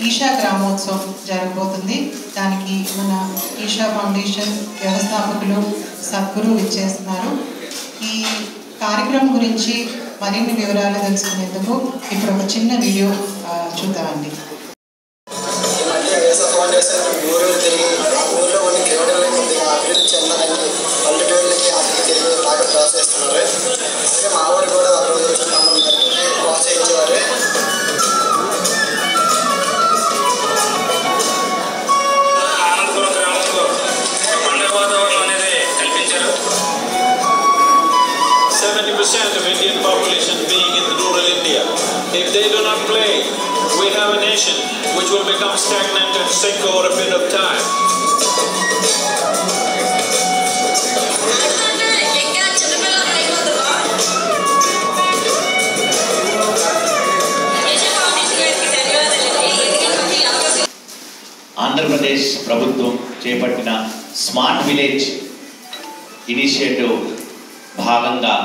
Isha Gramotsavam jarabotundi. Daniki mana Isha Foundation vyavasthapakulu Sadguru ichchestunaru. Ee కార్యక్రమం గురించి మరిన్ని వివరాలు తెలుసుకునేందుకు ఇప్పుడు ఒక చిన్న వీడియో చూద్దామండి. Which will become stagnant and sink over a bit of time. Andhra Pradesh Prabhutvam చేపట్టిన Smart Village Initiative భాగంగా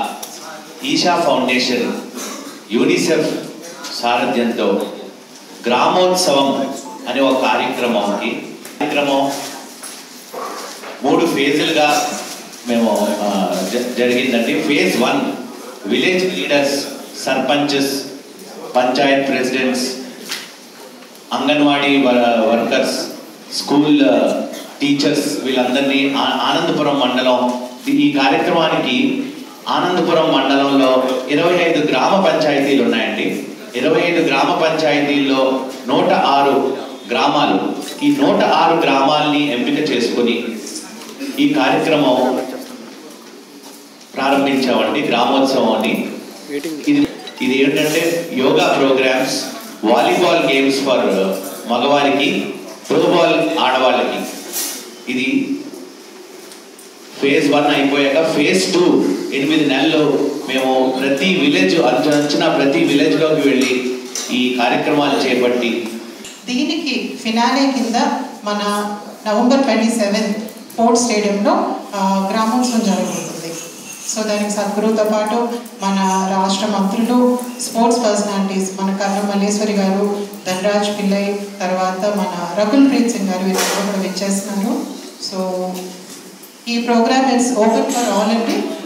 Isha Foundation, UNICEF, Saradhyantho గ్రామోత్సవం అనే ఒక కార్యక్రమం మూడు ఫేజులుగా మేము జరిగిందండి. Phase 1 village leaders, sarpanches, panchayat presidents, anganwadi workers, school teachers వీళ్ళందరినీ ఆనందపురం మండలం ఈ కార్యక్రమానికి ఆనందపురం మండలంలో 25 గ్రామ పంచాయతీలు ఉన్నాయండి. 25 గ్రామ పంచాయతీల్లో 106 గ్రామాలు ఈ 106 గ్రామాలని ఎంపిక చేసుకుని ఈ కార్యక్రమం ప్రారంభించామండి. గ్రామోత్సవాన్ని ఇది ఏంటంటే yoga programmes, volleyball games for మగవారికి, త్రోబాల్ ఆడవాళ్ళకి. ఇది ఫేజ్ 1 అయిపోయాక ఫేజ్ 2 8 నెలల్లో మేము ప్రతి విలేజ్ అంచనా ప్రతి విలేజ్లోకి వెళ్ళి ఈ కార్యక్రమాలు చేపట్టి దీనికి ఫినాలే కింద మన November 27 ఫోర్ట్ స్టేడియంలో గ్రామోత్సవం జరుగుతుంది. సో దానికి సద్గురుతో పాటు మన రాష్ట్ర మంత్రులు, స్పోర్ట్స్ పర్సనాలిటీస్ మన కర్ణ మల్లేశ్వరి గారు, ధనరాజ్ పిల్లై, తర్వాత మన రకుల్ ప్రీత్ సింగ్ గారు వీళ్ళందరూ కూడా విచ్చేస్తున్నారు. సో ఈ programme is open for all అండి.